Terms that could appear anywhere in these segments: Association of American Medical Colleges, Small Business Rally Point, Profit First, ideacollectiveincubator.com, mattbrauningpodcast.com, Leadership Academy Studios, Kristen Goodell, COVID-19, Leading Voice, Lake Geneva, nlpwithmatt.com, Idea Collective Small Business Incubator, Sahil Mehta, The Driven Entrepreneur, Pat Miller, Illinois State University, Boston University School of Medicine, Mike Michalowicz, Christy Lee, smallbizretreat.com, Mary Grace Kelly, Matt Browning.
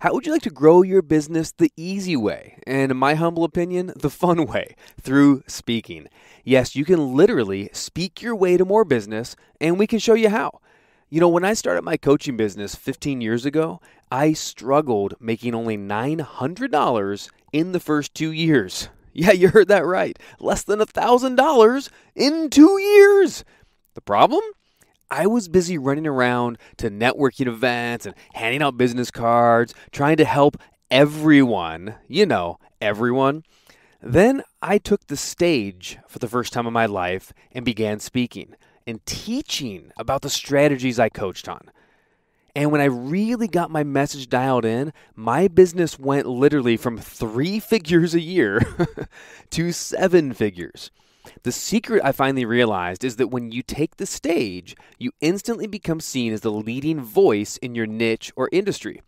How would you like to grow your business the easy way, and in my humble opinion, the fun way, through speaking? Yes, you can literally speak your way to more business, and we can show you how. You know, when I started my coaching business 15 years ago, I struggled making only $900 in the first 2 years. Yeah, you heard that right. Less than $1,000 in 2 years. The problem? I was busy running around to networking events and handing out business cards, trying to help everyone, you know, everyone. Then I took the stage for the first time in my life and began speaking and teaching about the strategies I coached on. And when I really got my message dialed in, my business went literally from 3 figures a year to 7 figures. The secret I finally realized is that when you take the stage, you instantly become seen as the leading voice in your niche or industry.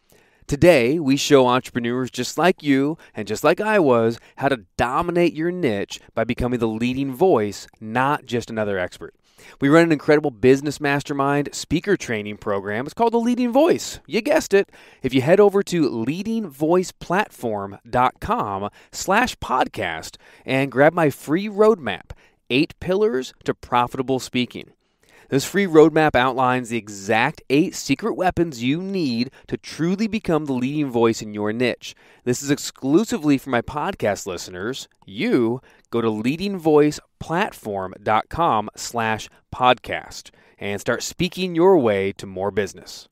Today, we show entrepreneurs just like you and just like I was how to dominate your niche by becoming the leading voice, not just another expert. We run an incredible business mastermind speaker training program. It's called The Leading Voice. You guessed it. If you head over to leadingvoiceplatform.com/podcast and grab my free roadmap, 8 Pillars to Profitable Speaking. This free roadmap outlines the exact 8 secret weapons you need to truly become the leading voice in your niche. This is exclusively for my podcast listeners. You go to leadingvoiceplatform.com/podcast and start speaking your way to more business.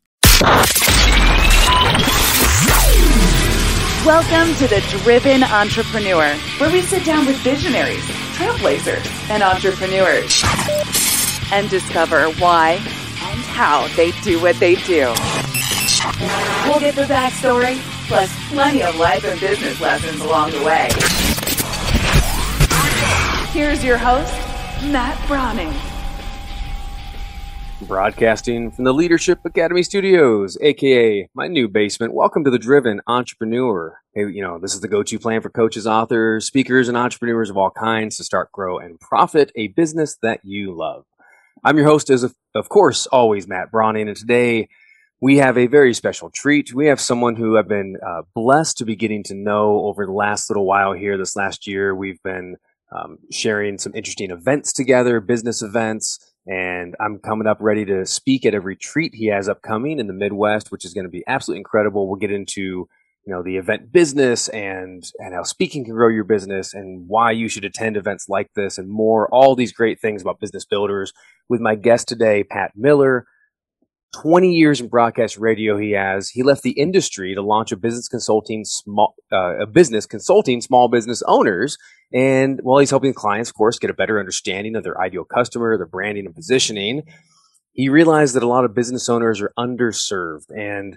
Welcome to The Driven Entrepreneur, where we sit down with visionaries, trailblazers, and entrepreneurs, and discover why and how they do what they do. We'll get the backstory, plus plenty of life and business lessons along the way. Here's your host, Matt Browning. Broadcasting from the Leadership Academy Studios, aka my new basement. Welcome to The Driven Entrepreneur. Hey, you know, this is the go-to plan for coaches, authors, speakers, and entrepreneurs of all kinds to start, grow, and profit a business that you love. I'm your host, of course, always Matt Browning, and today we have a very special treat. We have someone who I've been blessed to be getting to know over the last little while here. This last year, we've been sharing some interesting events together, business events, and I'm coming up ready to speak at a retreat he has upcoming in the Midwest, which is going to be absolutely incredible. We'll get into, you know, the event business and how speaking can grow your business and why you should attend events like this and more, all these great things about business builders with my guest today, Pat Miller. 20 years in broadcast radio he has. He left the industry to launch a business consulting small business owners. And while he's helping clients, of course, get a better understanding of their ideal customer, their branding and positioning, he realized that a lot of business owners are underserved. And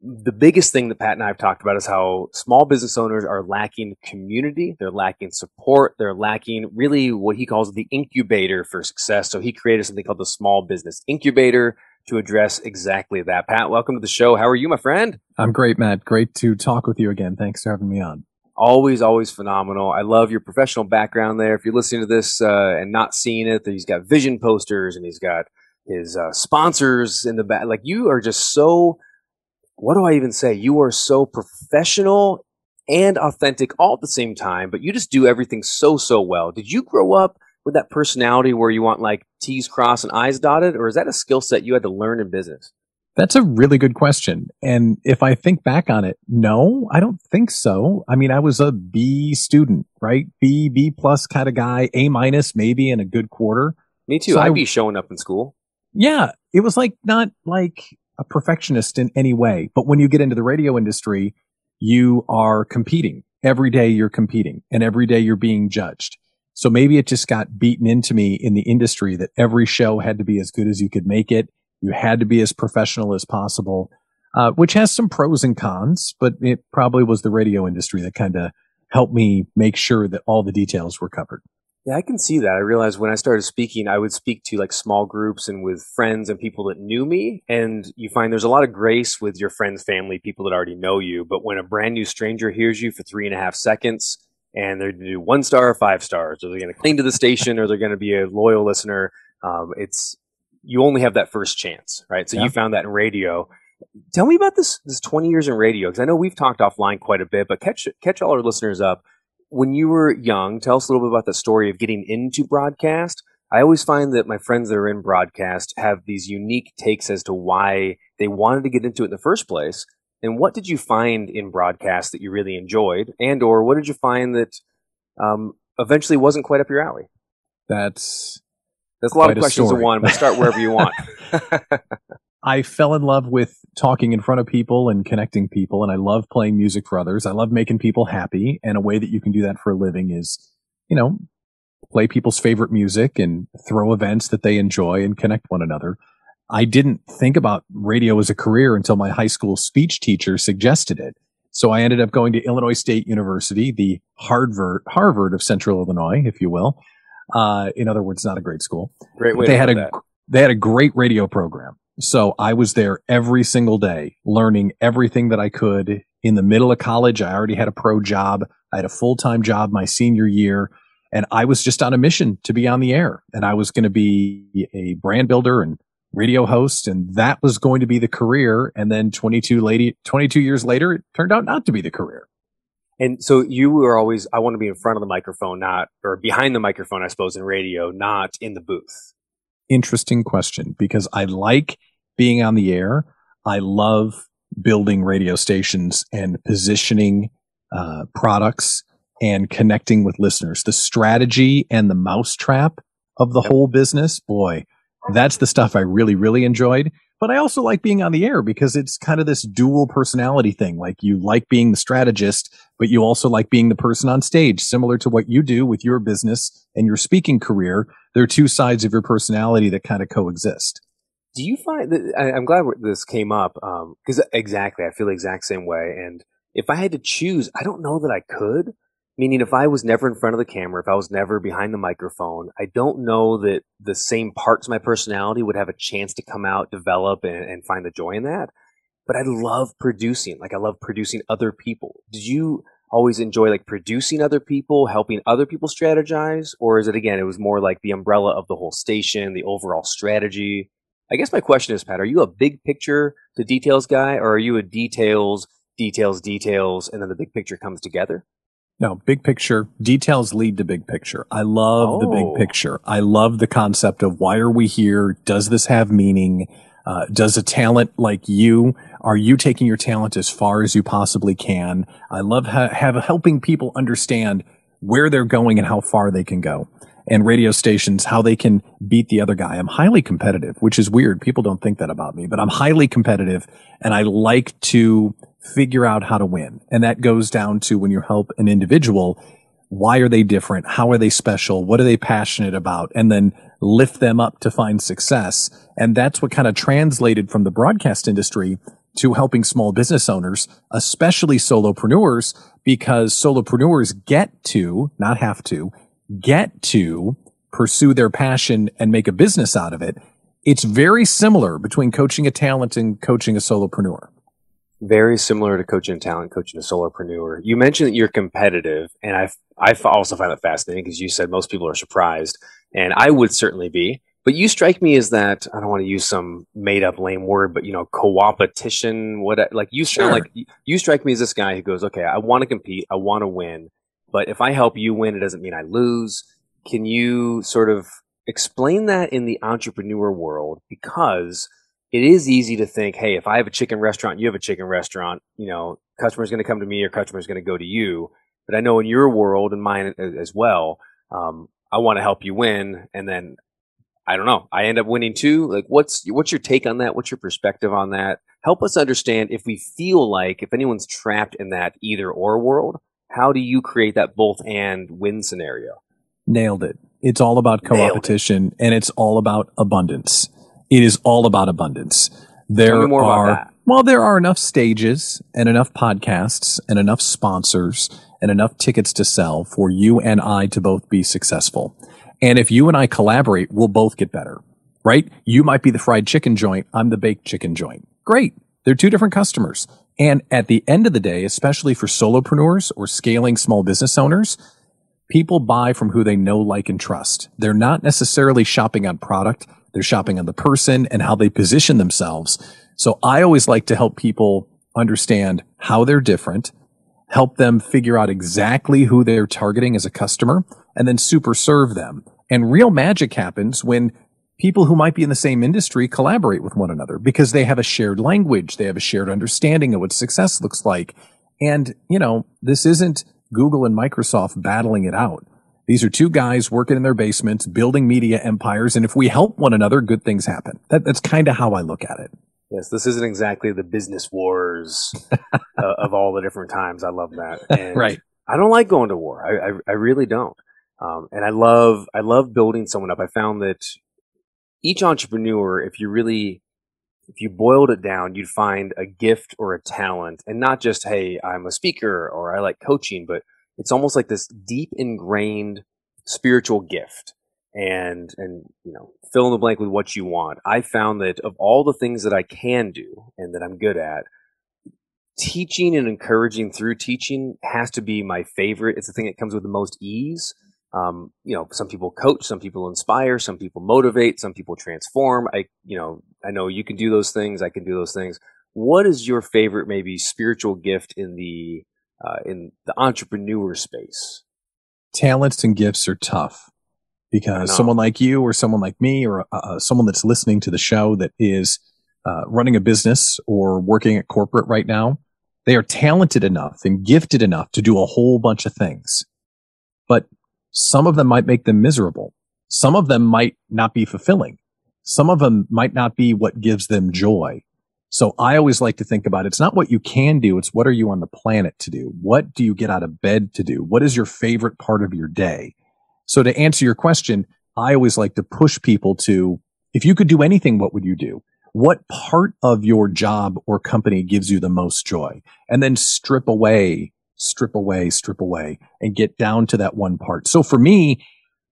the biggest thing that Pat and I have talked about is how small business owners are lacking community, they're lacking support, they're lacking really what he calls the incubator for success. So he created something called the Small Business Incubator to address exactly that. Pat, welcome to the show. How are you, my friend? I'm great, Matt. Great to talk with you again. Thanks for having me on. Always, always phenomenal. I love your professional background there. If you're listening to this and not seeing it, he's got vision posters and he's got his sponsors in the back. Like, you are just so, what do I even say? You are so professional and authentic all at the same time, but you just do everything so, so well. Did you grow up with that personality where you want like T's crossed and I's dotted, or is that a skill set you had to learn in business? That's a really good question. And if I think back on it, no, I don't think so. I mean, I was a B student, right? B plus kind of guy, A minus maybe in a good quarter. Me too. So I'd be showing up in school. Yeah. It was like not like a perfectionist in any way. But when you get into the radio industry, you are competing. Every day you're competing and every day you're being judged. So maybe it just got beaten into me in the industry that every show had to be as good as you could make it. You had to be as professional as possible, which has some pros and cons, but it probably was the radio industry that kind of helped me make sure that all the details were covered. Yeah, I can see that. I realized when I started speaking, I would speak to like small groups and with friends and people that knew me. And you find there's a lot of grace with your friends, family, people that already know you. But when a brand new stranger hears you for 3.5 seconds, and they're going to do 1 star or 5 stars, or they're going to cling to the station, or they're going to be a loyal listener. You only have that first chance, right? So yeah. You found that in radio. Tell me about this 20 years in radio, because I know we've talked offline quite a bit, but catch all our listeners up. When you were young, tell us a little bit about the story of getting into broadcast. I always find that my friends that are in broadcast have these unique takes as to why they wanted to get into it in the first place. And what did you find in broadcast that you really enjoyed, and or what did you find that eventually wasn't quite up your alley? That's a lot of questions in one, but start wherever you want. I fell in love with talking in front of people and connecting people, and I love playing music for others. I love making people happy, and a way that you can do that for a living is, you know, play people's favorite music and throw events that they enjoy and connect one another. I didn't think about radio as a career until my high school speech teacher suggested it. So I ended up going to Illinois State University, the Harvard of Central Illinois, if you will. In other words, not a great school. Great way. They had a great radio program. So I was there every single day learning everything that I could. In the middle of college, I already had a pro job. I had a full-time job my senior year, and I was just on a mission to be on the air. And I was going to be a brand builder and radio host, and that was going to be the career. And then 22 years later, it turned out not to be the career. And so you were always, I want to be in front of the microphone, not, or behind the microphone, I suppose, in radio, not in the booth. Interesting question, because I like being on the air. I love building radio stations and positioning products and connecting with listeners. The strategy and the mousetrap of the whole business, boy, that's the stuff I really, really enjoyed. But I also like being on the air because it's kind of this dual personality thing. Like, you like being the strategist, but you also like being the person on stage, similar to what you do with your business and your speaking career. There are two sides of your personality that kind of coexist. Do you find that, I'm glad this came up, because exactly, I feel the exact same way. And if I had to choose, I don't know that I could. Meaning, if I was never in front of the camera, if I was never behind the microphone, I don't know that the same parts of my personality would have a chance to come out, develop, and find the joy in that. But I love producing. Like, I love producing other people. Did you always enjoy, like, producing other people, helping other people strategize? Or is it, again, it was more like the umbrella of the whole station, the overall strategy? I guess my question is, Pat, are you a big picture, the details guy, or are you a details, and then the big picture comes together? No, big picture. Details lead to big picture. I love the big picture. I love the concept of, why are we here? Does this have meaning? Does a talent like you, are you taking your talent as far as you possibly can? I love helping people understand where they're going and how far they can go, and radio stations, how they can beat the other guy. I'm highly competitive, which is weird. People don't think that about me, but I'm highly competitive, and I like to figure out how to win. And that goes down to, when you help an individual, why are they different? How are they special? What are they passionate about? And then lift them up to find success. And that's what kind of translated from the broadcast industry to helping small business owners, especially solopreneurs, because solopreneurs get to, not have to, get to pursue their passion and make a business out of it. It's very similar between coaching a talent and coaching a solopreneur. Very similar to coaching a talent, coaching a solopreneur. You mentioned that you're competitive, and I also find that fascinating, because you said most people are surprised, and I would certainly be. But you strike me as that, I don't want to use some made-up lame word, but, you know, co-opetition. You strike me as this guy who goes, okay, I want to compete, I want to win, but if I help you win, it doesn't mean I lose. Can you sort of explain that in the entrepreneur world? Because it is easy to think, hey, if I have a chicken restaurant, you have a chicken restaurant, you know, customer's going to come to me or customer's going to go to you. But I know in your world and mine as well, I want to help you win. And then, I don't know, I end up winning too. Like, what's your take on that? What's your perspective on that? Help us understand, if we feel like, if anyone's trapped in that either or world, how do you create that both and win scenario? Nailed it. It's all about co-opetition, and it's all about abundance. It is all about abundance. There are enough stages and enough podcasts and enough sponsors and enough tickets to sell for you and I to both be successful. And if you and I collaborate, we'll both get better, right? You might be the fried chicken joint. I'm the baked chicken joint. Great. They're two different customers. And at the end of the day, especially for solopreneurs or scaling small business owners, people buy from who they know, like, and trust. They're not necessarily shopping on product. They're shopping on the person and how they position themselves. So I always like to help people understand how they're different, help them figure out exactly who they're targeting as a customer, and then super serve them. And real magic happens when people who might be in the same industry collaborate with one another because they have a shared language. They have a shared understanding of what success looks like. And, you know, this isn't Google and Microsoft battling it out. These are two guys working in their basements, building media empires. And if we help one another, good things happen. That's kind of how I look at it. Yes, this isn't exactly the business wars of all the different times. I love that. And right. I don't like going to war. I really don't. And I love building someone up. I found that each entrepreneur, if you boiled it down, you'd find a gift or a talent, and not just, hey, I'm a speaker or I like coaching, but it's almost like this deep ingrained spiritual gift and, you know, fill in the blank with what you want. I found that of all the things that I can do and that I'm good at, teaching and encouraging through teaching has to be my favorite. It's the thing that comes with the most ease. You know, some people coach, some people inspire, some people motivate, some people transform. I know you can do those things. I can do those things. What is your favorite, maybe spiritual gift in the entrepreneur space? Talents and gifts are tough because someone like you or someone like me or someone that's listening to the show that is running a business or working at corporate right now, they are talented enough and gifted enough to do a whole bunch of things. But some of them might make them miserable. Some of them might not be fulfilling. Some of them might not be what gives them joy. So I always like to think about, it's not what you can do. It's what are you on the planet to do? What do you get out of bed to do? What is your favorite part of your day? So to answer your question, I always like to push people to, if you could do anything, what would you do? What part of your job or company gives you the most joy? And then strip away, and get down to that one part. So for me,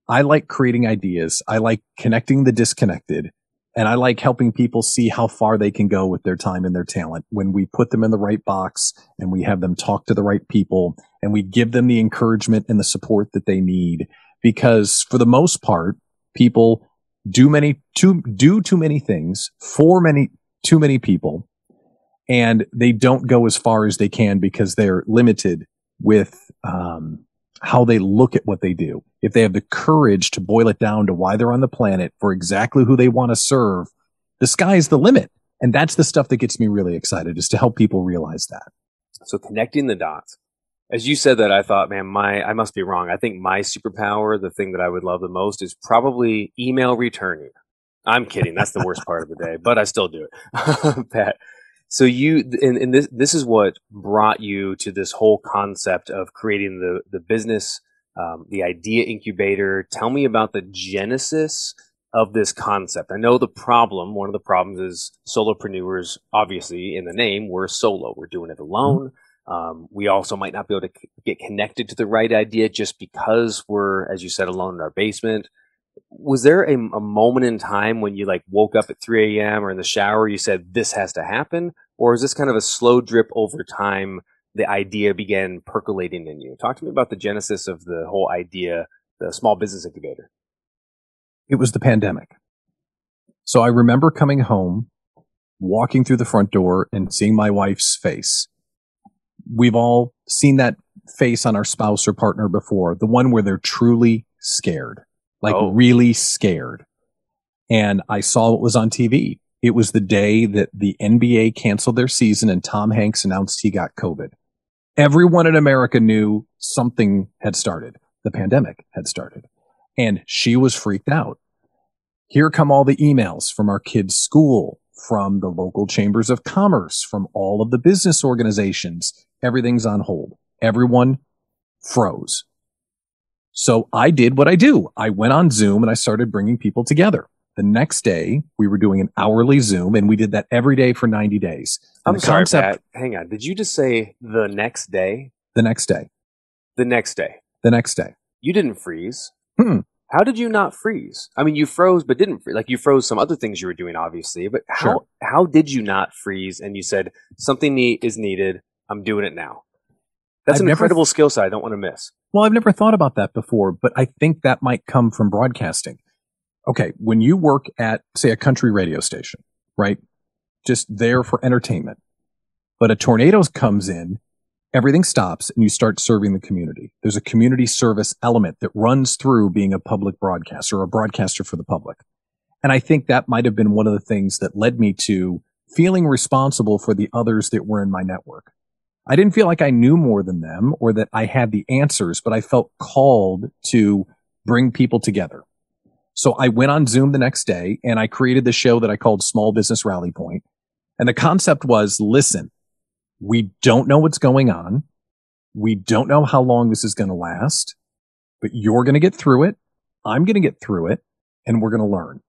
I like creating ideas. I like connecting the disconnected, and I like helping people see how far they can go with their time and their talent when we put them in the right box and we have them talk to the right people and we give them the encouragement and the support that they need. Because for the most part, people do too many things for too many people. And they don't go as far as they can because they're limited with how they look at what they do. If they have the courage to boil it down to why they're on the planet for exactly who they want to serve, the sky's the limit. And that's the stuff that gets me really excited, is to help people realize that. So connecting the dots. As you said that, I thought, man, I must be wrong. I think my superpower, the thing that I would love the most, is probably email returning. I'm kidding. That's the worst part of the day, but I still do it. Pat. So this is what brought you to this whole concept of creating the business, the idea incubator. Tell me about the genesis of this concept. I know one of the problems is solopreneurs, obviously in the name, we're solo, we're doing it alone. We also might not be able to get connected to the right idea just because we're, as you said, alone in our basement. Was there a moment in time when you like woke up at 3 a.m. or in the shower, you said, this has to happen? Or is this kind of a slow drip over time? The idea began percolating in you. Talk to me about the genesis of the whole idea, the small business incubator. It was the pandemic. So I remember coming home, walking through the front door and seeing my wife's face. We've all seen that face on our spouse or partner before, the one where they're truly scared. Really scared. And I saw what was on TV. It was the day that the NBA canceled their season and Tom Hanks announced he got COVID. Everyone in America knew something had started. The pandemic had started. And she was freaked out. Here come all the emails from our kids' school, from the local chambers of commerce, from all of the business organizations. Everything's on hold. Everyone froze. So I did what I do. I went on Zoom and I started bringing people together. The next day, we were doing an hourly Zoom, and we did that every day for 90 days. And Pat, hang on. Did you just say the next day? The next day. The next day. The next day. You didn't freeze. How did you not freeze? I mean, you froze, but didn't freeze. Like, you froze some other things you were doing, obviously. But how did you not freeze? And you said, something is needed. I'm doing it now. That's an incredible skill set I don't want to miss. Well, I've never thought about that before, but I think that might come from broadcasting. Okay, when you work at, say, a country radio station, right? just there for entertainment. But a tornado comes in, everything stops, and you start serving the community. There's a community service element that runs through being a public broadcaster or a broadcaster for the public. And I think that might have been one of the things that led me to feeling responsible for the others that were in my network. I didn't feel like I knew more than them or that I had the answers, but I felt called to bring people together. So I went on Zoom the next day and I created the show that I called Small Business Rally Point. And the concept was, listen, we don't know what's going on. We don't know how long this is going to last, but you're going to get through it. I'm going to get through it, and we're going to learn.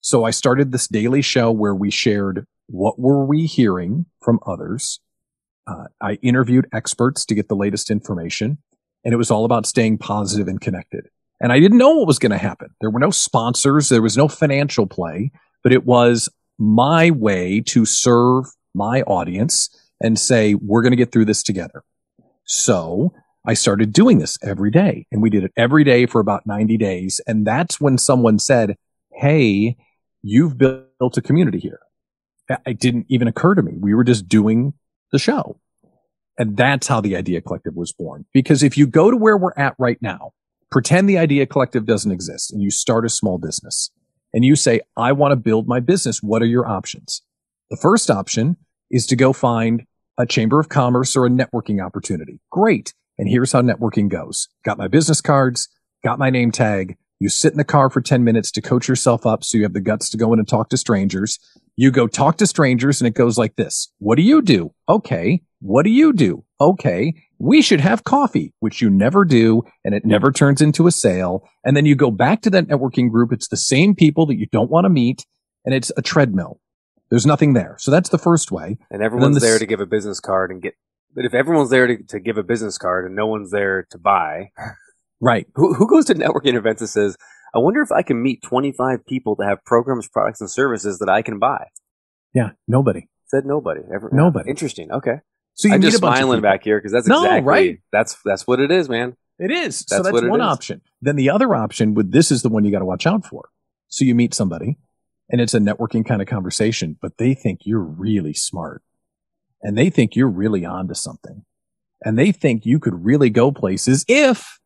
So I started this daily show where we shared what were we hearing from others. I interviewed experts to get the latest information, and it was all about staying positive and connected. And I didn't know what was going to happen. There were no sponsors. There was no financial play, but it was my way to serve my audience and say, we're going to get through this together. So I started doing this every day, and we did it every day for about 90 days. And that's when someone said, hey, you've built a community here. It didn't even occur to me. We were just doing the show. And that's how the Idea Collective was born. Because if you go to where we're at right now, pretend the Idea Collective doesn't exist and you start a small business and you say, I want to build my business. What are your options? The first option is to go find a chamber of commerce or a networking opportunity. Great. And here's how networking goes. Got my business cards, got my name tag. You sit in the car for 10 minutes to coach yourself up so you have the guts to go in and talk to strangers. You go talk to strangers and it goes like this. What do you do? Okay. What do you do? Okay. We should have coffee, which you never do, and it never turns into a sale. And then you go back to that networking group. It's the same people that you don't want to meet, and it's a treadmill. There's nothing there. So that's the first way. And everyone's there to give a business card and get, but if everyone's there to give a business card and no one's there to buy. Right. Who goes to networking events and says, I wonder if I can meet 25 people that have programs, products, and services that I can buy? Yeah. Nobody. Said nobody. Nobody. Interesting. Okay. So I'm just smiling back here because that's exactly, right? That's what it is, man. It is. So that's one option. Then the other option would, this is the one you got to watch out for. So you meet somebody and it's a networking kind of conversation, but they think you're really smart and they think you're really onto something and they think you could really go places if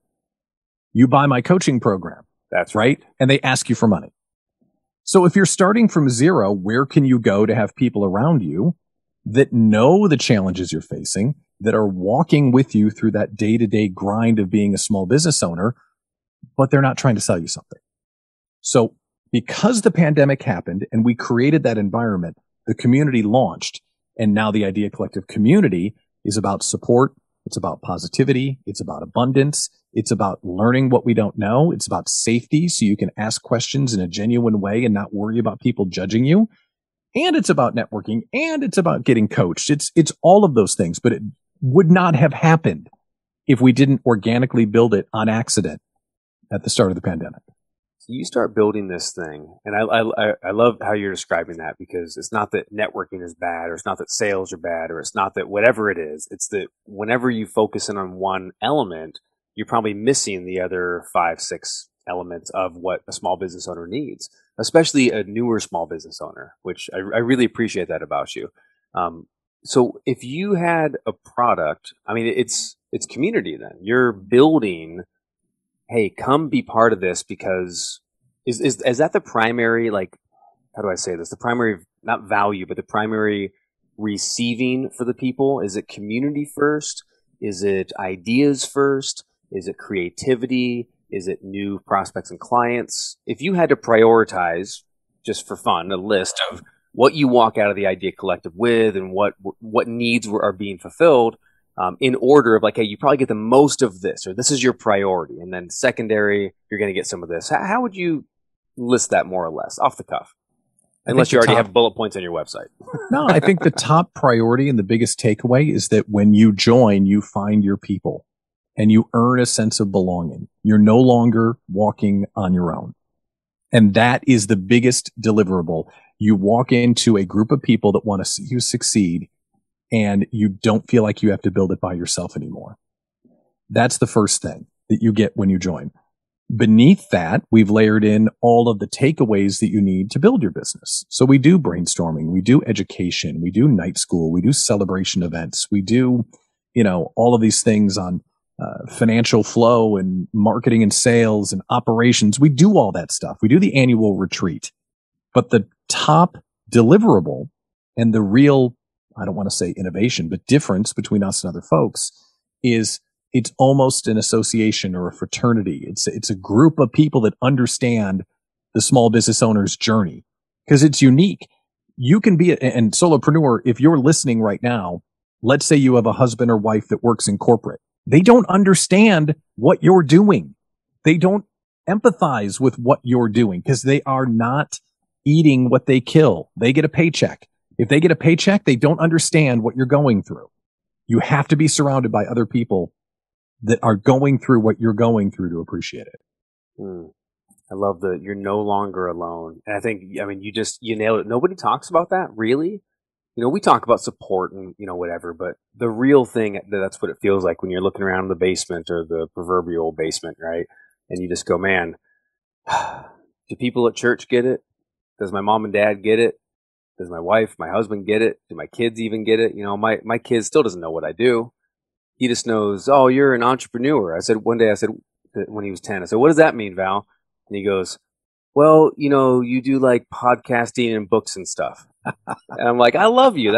you buy my coaching program. That's right. And they ask you for money. So if you're starting from zero, where can you go to have people around you that know the challenges you're facing, that are walking with you through that day-to-day grind of being a small business owner, but they're not trying to sell you something? So because the pandemic happened and we created that environment, the community launched, and now the Idea Collective community is about support. It's about positivity. It's about abundance. It's about learning what we don't know. It's about safety, so you can ask questions in a genuine way and not worry about people judging you. And it's about networking, and it's about getting coached. It's all of those things, but it would not have happened if we didn't organically build it on accident at the start of the pandemic. So you start building this thing, and I love how you're describing that, because it's not that networking is bad, or it's not that sales are bad, or it's not that whatever it is. It's that whenever you focus in on one element, you're probably missing the other 5, 6 elements of what a small business owner needs, especially a newer small business owner, which I really appreciate that about you. So if you had a product, I mean, it's community then. You're building, hey, come be part of this, because is that the primary, like, how do I say this? The primary, not value, but the primary receiving for the people? Is it community first? Is it ideas first? Is it creativity? Is it new prospects and clients? If you had to prioritize, just for fun, a list of what you walk out of the Idea Collective with and what needs are being fulfilled, in order of like, hey, you probably get the most of this, or this is your priority, and then secondary, you're going to get some of this. How would you list that more or less off the cuff? Unless you already have bullet points on your website. No, I think the top priority and the biggest takeaway is that when you join, you find your people and you earn a sense of belonging. You're no longer walking on your own. And that is the biggest deliverable. You walk into a group of people that want to see you succeed, and you don't feel like you have to build it by yourself anymore. That's the first thing that you get when you join. Beneath that, we've layered in all of the takeaways that you need to build your business. So we do brainstorming, we do education, we do night school, we do celebration events, we do, you know, all of these things on financial flow and marketing and sales and operations. We do all that stuff. We do the annual retreat. But the top deliverable and the real, I don't want to say innovation, but difference between us and other folks is it's almost an association or a fraternity. It's a group of people that understand the small business owner's journey because it's unique. You can be and solopreneur. If you're listening right now, let's say you have a husband or wife that works in corporate. They don't understand what you're doing. They don't empathize with what you're doing because they are not eating what they kill. They get a paycheck. If they get a paycheck, they don't understand what you're going through. You have to be surrounded by other people that are going through what you're going through to appreciate it. I love that you're no longer alone. And I think, I mean, you nailed it. Nobody talks about that, really. You know, we talk about support and, you know, whatever, but the real thing, that's what it feels like when you're looking around in the basement or the proverbial basement, right? And you just go, man, do people at church get it? Does my mom and dad get it? Does my wife, my husband get it? Do my kids even get it? You know, my kid still doesn't know what I do. He just knows, oh, you're an entrepreneur. I said, one day, I said, when he was 10, I said, what does that mean, Val? And he goes, well, you know, you do like podcasting and books and stuff. And I'm like, I love you.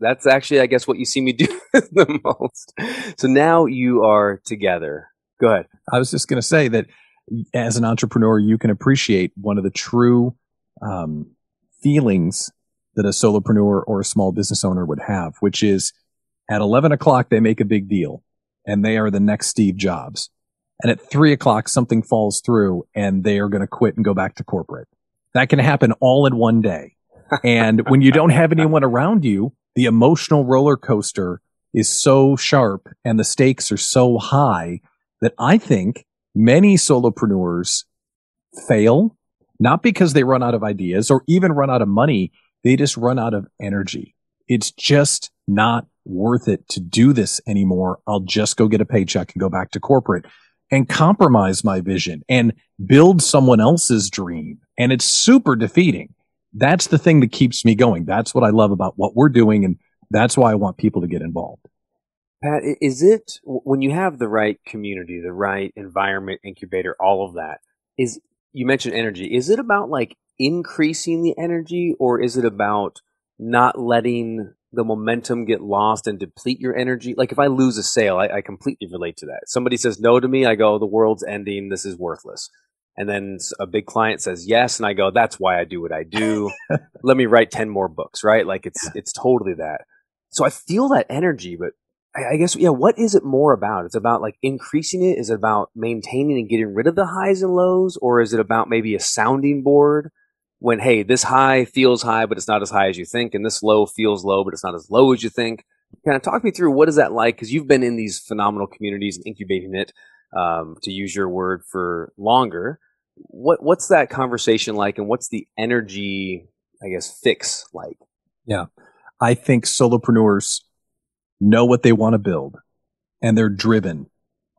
That's actually, I guess, what you see me do the most. So now you are together. Go ahead. I was just going to say that as an entrepreneur, you can appreciate one of the true feelings that a solopreneur or a small business owner would have, which is at 11 o'clock, they make a big deal and they are the next Steve Jobs. And at 3 o'clock, something falls through and they are going to quit and go back to corporate. That can happen all in one day. And when you don't have anyone around you, the emotional roller coaster is so sharp and the stakes are so high that I think many solopreneurs fail, not because they run out of ideas or even run out of money. They just run out of energy. It's just not worth it to do this anymore. I'll just go get a paycheck and go back to corporate and compromise my vision and build someone else's dream. And it's super defeating. That's the thing that keeps me going. That's what I love about what we're doing. And that's why I want people to get involved. Pat, is it when you have the right community, the right environment, incubator, all of that, is you mentioned energy. Is it about like increasing the energy or is it about not letting the momentum get lost and deplete your energy? Like if I lose a sale, I completely relate to that. Somebody says no to me. I go, the world's ending. This is worthless. And then a big client says yes. And I go, that's why I do what I do. Let me write 10 more books, right? Like it's totally that. So I feel that energy, but I guess, yeah, what is it more about? It's about like increasing it. Is it about maintaining and getting rid of the highs and lows? Or is it about maybe a sounding board when, hey, this high feels high, but it's not as high as you think. And this low feels low, but it's not as low as you think. Kind of talk me through what is that like? Because you've been in these phenomenal communities and incubating it, to use your word, for longer. What's that conversation like and what's the energy, I guess, fix like? Yeah, I think solopreneurs know what they want to build and they're driven,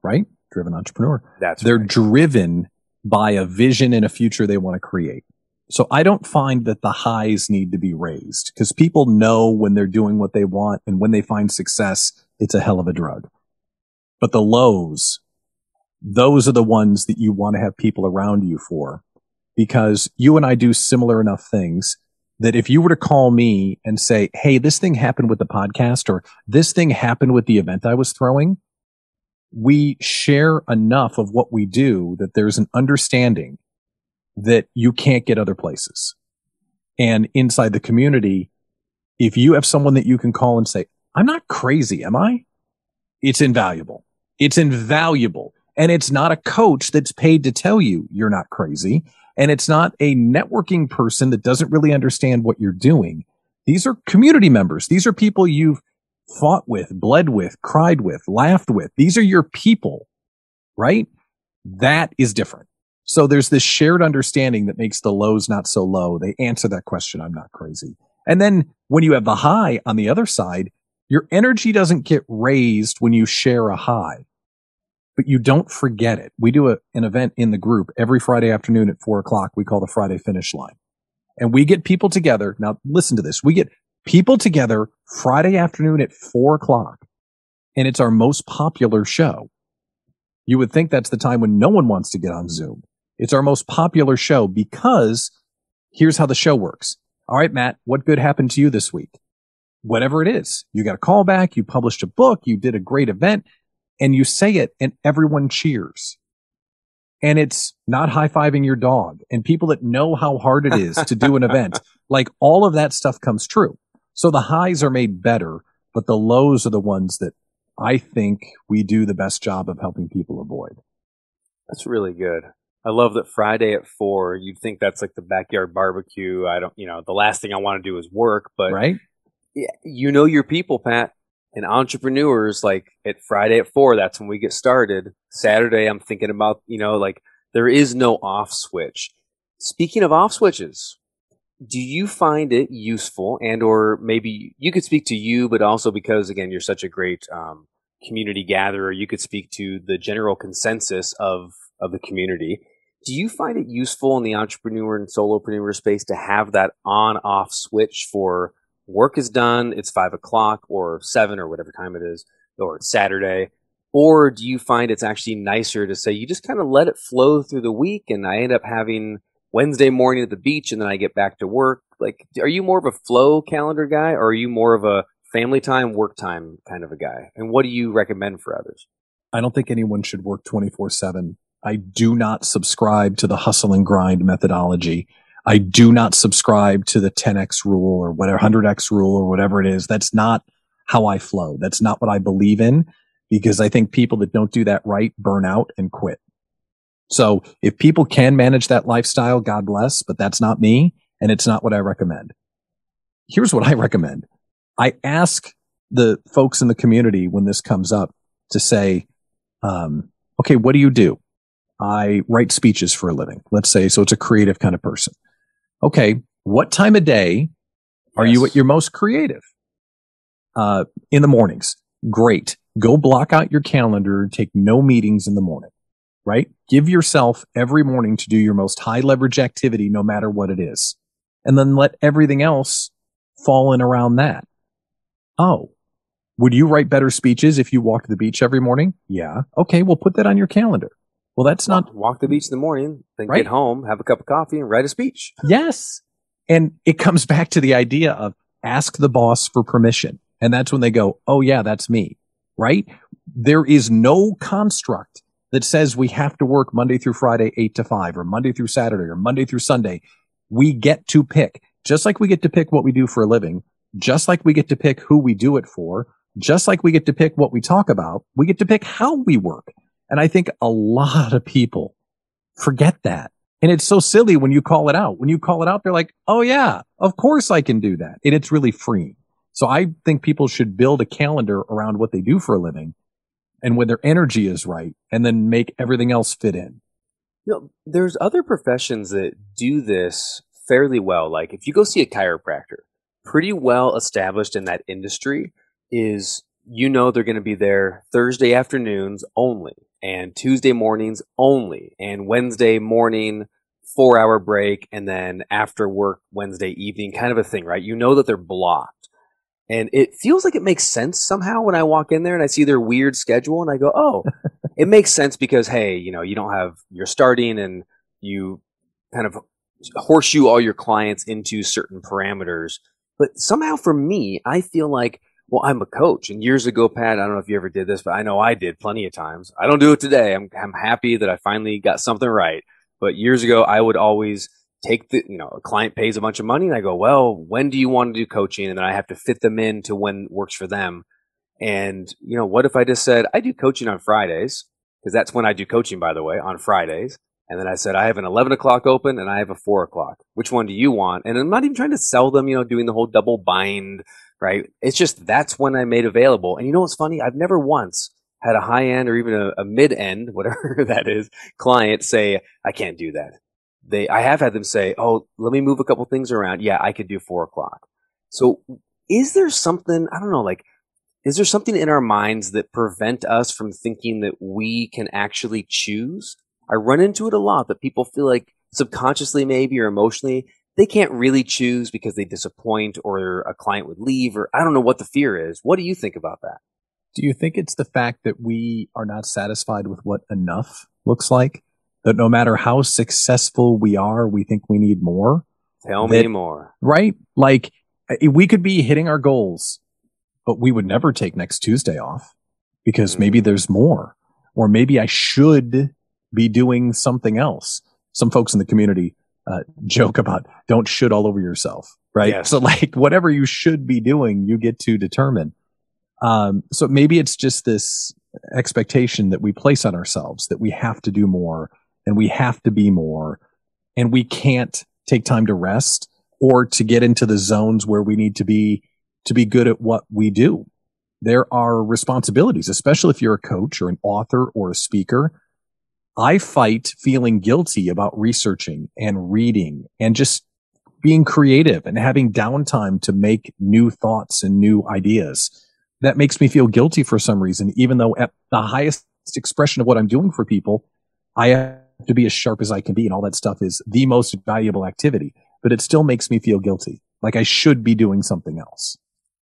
right? Driven entrepreneur. They're right. Driven by a vision and a future they want to create. So I don't find that the highs need to be raised because people know when they're doing what they want and when they find success, it's a hell of a drug. But the lows, those are the ones that you want to have people around you for, because you and I do similar enough things that if you were to call me and say, hey, this thing happened with the podcast or this thing happened with the event I was throwing, we share enough of what we do that there's an understanding that you can't get other places. And inside the community, if you have someone that you can call and say, I'm not crazy, am I? It's invaluable. It's invaluable. And it's not a coach that's paid to tell you you're not crazy. And it's not a networking person that doesn't really understand what you're doing. These are community members. These are people you've fought with, bled with, cried with, laughed with. These are your people, right? That is different. So there's this shared understanding that makes the lows not so low. They answer that question, I'm not crazy. And then when you have the high on the other side, your energy doesn't get raised when you share a high. but you don't forget it. We do an event in the group every Friday afternoon at 4 o'clock. We call the Friday Finish Line, and we get people together. Now listen to this. We get people together Friday afternoon at 4 o'clock, and it's our most popular show. You would think that's the time when no one wants to get on Zoom. It's our most popular show because here's how the show works. All right, Matt, what good happened to you this week? Whatever it is, you got a call back, you published a book, you did a great event, and you say it and everyone cheers. And it's not high-fiving your dog and people that know how hard it is to do an event. Like all of that stuff comes true. So the highs are made better, but the lows are the ones that I think we do the best job of helping people avoid. That's really good. I love that Friday at 4, you'd think that's like the backyard barbecue. The last thing I want to do is work, but right? You know your people, Pat, and entrepreneurs, like at Friday at 4, that's when we get started. Saturday, I'm thinking about, there is no off switch. Speaking of off switches, do you find it useful, and or maybe you could speak to you, but also because, again, you're such a great community gatherer, you could speak to the general consensus of the community. Do you find it useful in the entrepreneur and solopreneur space to have that on-off switch for work is done, it's 5 o'clock or 7 or whatever time it is, or it's Saturday? Or do you find it's actually nicer to say, you just kind of let it flow through the week and I end up having Wednesday morning at the beach and then I get back to work? Like, are you more of a flow calendar guy, or are you more of a family time, work time kind of a guy? And what do you recommend for others? I don't think anyone should work 24/7. I do not subscribe to the hustle and grind methodology. I do not subscribe to the 10X rule or whatever, 100X rule or whatever it is. That's not how I flow. That's not what I believe in, because I think people that don't do that right burn out and quit. So if people can manage that lifestyle, God bless, but that's not me and it's not what I recommend. Here's what I recommend. I ask the folks in the community when this comes up to say, okay, what do you do? I write speeches for a living, let's say. So it's a creative kind of person. Okay, what time of day are you at your most creative? In the mornings. Great. Go block out your calendar. Take no meetings in the morning, right? Give yourself every morning to do your most high leverage activity, no matter what it is. And then let everything else fall in around that. Oh, would you write better speeches if you walked the beach every morning? Yeah. Okay, well, put that on your calendar. Well, that's not... Walk the beach in the morning, then right? Get home, have a cup of coffee, and write a speech. Yes. And it comes back to the idea of ask the boss for permission. And that's when they go, oh, yeah, that's me, right? There is no construct that says we have to work Monday through Friday, 8 to 5, or Monday through Saturday, or Monday through Sunday. We get to pick, just like we get to pick what we do for a living, just like we get to pick who we do it for, just like we get to pick what we talk about, we get to pick how we work. And I think a lot of people forget that. And it's so silly when you call it out. When you call it out, they're like, oh, yeah, of course I can do that. And it's really freeing. So I think people should build a calendar around what they do for a living and when their energy is right, and then make everything else fit in. You know, there's other professions that do this fairly well. Like if you go see a chiropractor, pretty well established in that industry is, they're going to be there Thursday afternoons only, and Tuesday mornings only, and Wednesday morning, 4-hour break, and then after work, Wednesday evening, kind of a thing, right? That they're blocked. And it feels like it makes sense somehow when I walk in there and I see their weird schedule and I go, oh, it makes sense because, hey, you don't have, you're starting and you kind of horseshoe all your clients into certain parameters. But somehow for me, I feel like, well, I'm a coach, and years ago, Pat, I don't know if you ever did this, but I know I did plenty of times. I don't do it today. I'm happy that I finally got something right. But years ago, I would always take a client pays a bunch of money and I go, well, when do you want to do coaching? And then I have to fit them into when works for them. And what if I just said, I do coaching on Fridays, because that's when I do coaching, by the way, on Fridays. And then I said, I have an 11 o'clock open and I have a 4 o'clock. Which one do you want? And I'm not even trying to sell them, doing the whole double bind, right? It's just, that's when I made available. And what's funny? I've never once had a high end or even a mid end, whatever that is, client say, I can't do that. I have had them say, oh, let me move a couple things around. Yeah, I could do 4 o'clock. So is there something, I don't know, like Is there something in our minds that prevent us from thinking that we can actually choose? I run into it a lot, that people feel like subconsciously maybe or emotionally, they can't really choose because they disappoint or a client would leave, or I don't know what the fear is. What do you think about that? Do you think it's the fact that we are not satisfied with what enough looks like? That no matter how successful we are, we think we need more? Tell me more. Right? Like, we could be hitting our goals, but we would never take next Tuesday off because maybe there's more, or maybe I should be doing something else. Some folks in the community joke about don't should all over yourself, right? Yes. So like whatever you should be doing, you get to determine. So maybe it's just this expectation that we place on ourselves that we have to do more and we have to be more and we can't take time to rest or to get into the zones where we need to be good at what we do. There are responsibilities, especially if you're a coach or an author or a speaker. I fight feeling guilty about researching and reading and just being creative and having downtime to make new thoughts and new ideas. That makes me feel guilty for some reason, even though at the highest expression of what I'm doing for people, I have to be as sharp as I can be, and all that stuff is the most valuable activity, but it still makes me feel guilty, like I should be doing something else.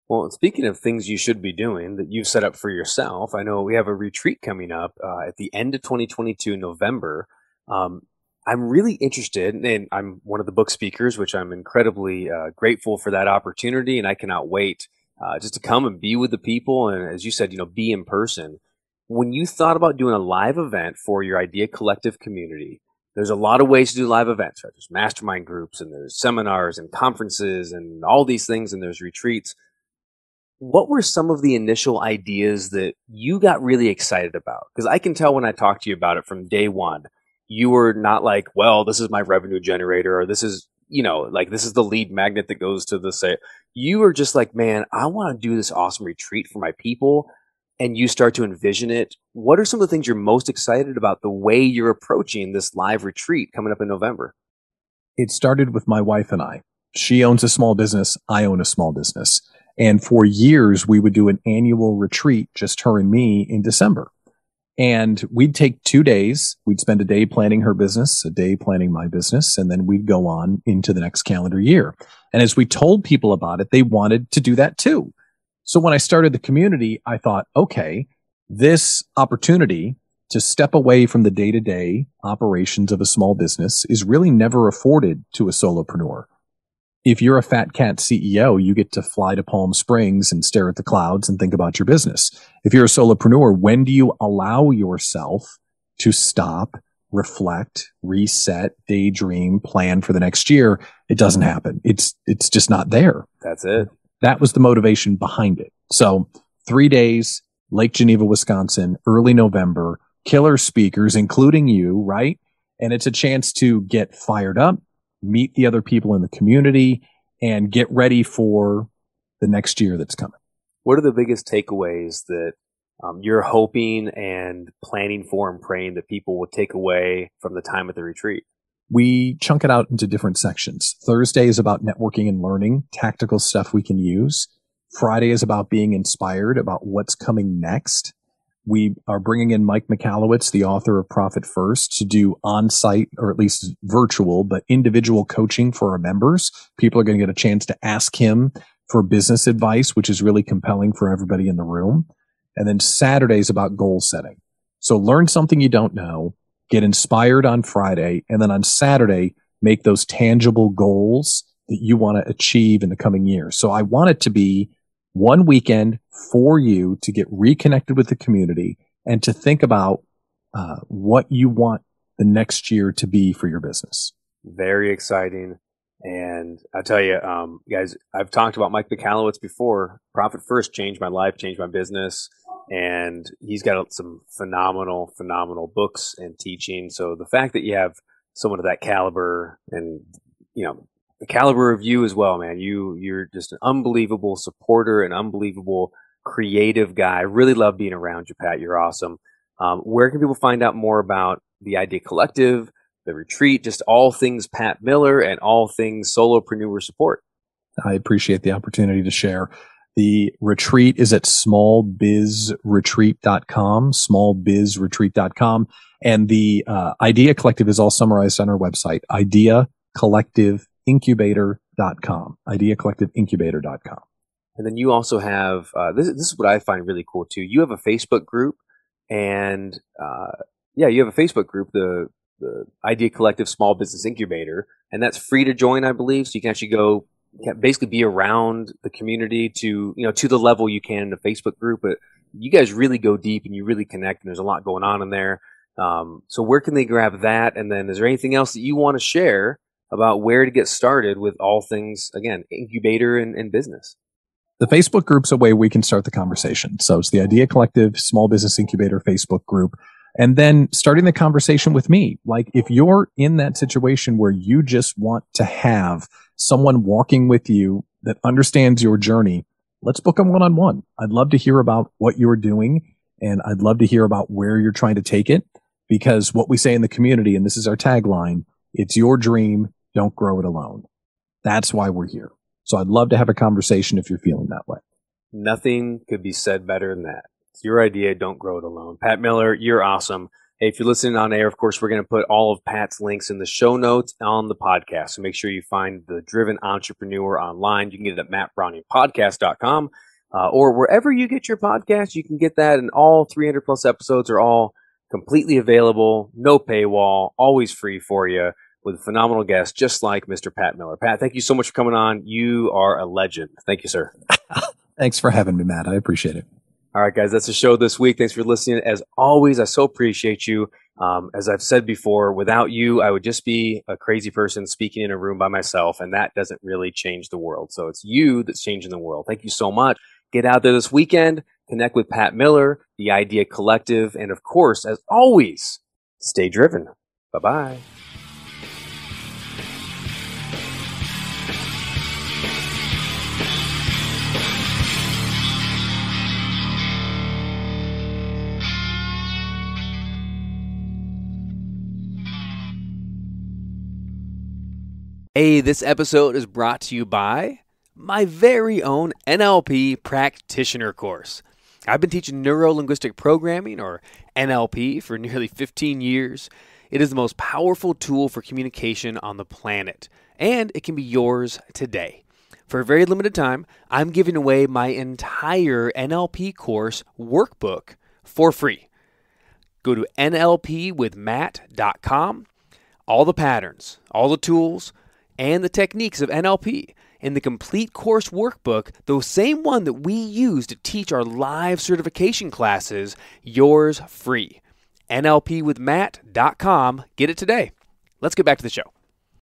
Well, speaking of things you should be doing that you've set up for yourself, I know we have a retreat coming up at the end of 2022, November. I'm really interested, and I'm one of the book speakers, which I'm incredibly grateful for that opportunity, and I cannot wait just to come and be with the people, and as you said, be in person. When you thought about doing a live event for your Idea Collective community, there's a lot of ways to do live events, right? There's mastermind groups, and there's seminars, and conferences, and all these things, and there's retreats. What were some of the initial ideas that you got really excited about? Because I can tell when I talked to you about it from day one, you were not like, well, this is my revenue generator, or this is, like this is the lead magnet that goes to the sale. You were just like, man, I want to do this awesome retreat for my people. And you start to envision it. What are some of the things you're most excited about the way you're approaching this live retreat coming up in November? It started with my wife and I. She owns a small business. I own a small business. And for years, we would do an annual retreat, just her and me, in December. And we'd take 2 days. We'd spend a day planning her business, a day planning my business, and then we'd go on into the next calendar year. And as we told people about it, they wanted to do that too. So when I started the community, I thought, okay, this opportunity to step away from the day-to-day operations of a small business is really never afforded to a solopreneur. If you're a fat cat CEO, you get to fly to Palm Springs and stare at the clouds and think about your business. If you're a solopreneur, when do you allow yourself to stop, reflect, reset, daydream, plan for the next year? It doesn't happen. It's just not there. That's it. That was the motivation behind it. So 3 days, Lake Geneva, Wisconsin, early November, killer speakers, including you, right? And it's a chance to get fired up, meet the other people in the community, and get ready for the next year that's coming. What are the biggest takeaways that you're hoping and planning for and praying that people will take away from the time at the retreat? We chunk it out into different sections. Thursday is about networking and learning, tactical stuff we can use. Friday is about being inspired about what's coming next. We are bringing in Mike Michalowicz, the author of Profit First, to do on-site, or at least virtual, but individual coaching for our members. People are going to get a chance to ask him for business advice, which is really compelling for everybody in the room. And then Saturday is about goal setting. So learn something you don't know, get inspired on Friday, and then on Saturday, make those tangible goals that you want to achieve in the coming year. So I want it to be one weekend for you to get reconnected with the community and to think about what you want the next year to be for your business. Very exciting. And I'll tell you, guys, I've talked about Mike Michalowicz before. Profit First changed my life, changed my business. And he's got some phenomenal, phenomenal books and teaching. So the fact that you have someone of that caliber and, the caliber of you as well, man. You're just an unbelievable supporter, an unbelievable creative guy. I really love being around you, Pat. You're awesome. Where can people find out more about the Idea Collective, the retreat, just all things Pat Miller and all things solopreneur support? I appreciate the opportunity to share. The retreat is at smallbizretreat.com, smallbizretreat.com. And the Idea Collective is all summarized on our website, ideacollectiveincubator.com, ideacollectiveincubator.com. And then you also have, this is what I find really cool too. You have a Facebook group and, you have a Facebook group, the Idea Collective Small Business Incubator, and that's free to join, I believe. So you can actually go basically be around the community to the level you can in the Facebook group. But you guys really go deep and you really connect, and there's a lot going on in there. So where can they grab that? And then is there anything else that you want to share about where to get started with all things, again, incubator and business? The Facebook group's a way we can start the conversation. So it's the Idea Collective Small Business Incubator Facebook group. And then starting the conversation with me. Like if you're in that situation where you just want to have someone walking with you that understands your journey, let's book a one-on-one. I'd love to hear about what you're doing, and I'd love to hear about where you're trying to take it, because what we say in the community, and this is our tagline, it's your dream, don't grow it alone. That's why we're here. So I'd love to have a conversation if you're feeling that way. Nothing could be said better than that. It's your idea, don't grow it alone. Pat Miller, you're awesome. Hey, if you're listening on air, of course, we're going to put all of Pat's links in the show notes on the podcast. So make sure you find The Driven Entrepreneur online. You can get it at mattbrauningpodcast.com or wherever you get your podcast. You can get that, and all 300 plus episodes are all completely available, no paywall, always free for you, with a phenomenal guest just like Mr. Pat Miller. Pat, thank you so much for coming on. You are a legend. Thank you, sir. Thanks for having me, Matt. I appreciate it. All right, guys, that's the show this week. Thanks for listening. As always, I so appreciate you. As I've said before, without you, I would just be a crazy person speaking in a room by myself, and that doesn't really change the world. So it's you that's changing the world. Thank you so much. Get out there this weekend. Connect with Pat Miller, the Idea Collective, and of course, as always, stay driven. Bye-bye. Hey, this episode is brought to you by my very own NLP practitioner course. I've been teaching neuro-linguistic programming, or NLP, for nearly 15 years. It is the most powerful tool for communication on the planet, and it can be yours today. For a very limited time, I'm giving away my entire NLP course workbook for free. Go to nlpwithmatt.com. All the patterns, all the tools, and the techniques of NLP in the complete course workbook, the same one that we use to teach our live certification classes, yours free. NLPwithmatt.com. Get it today. Let's get back to the show.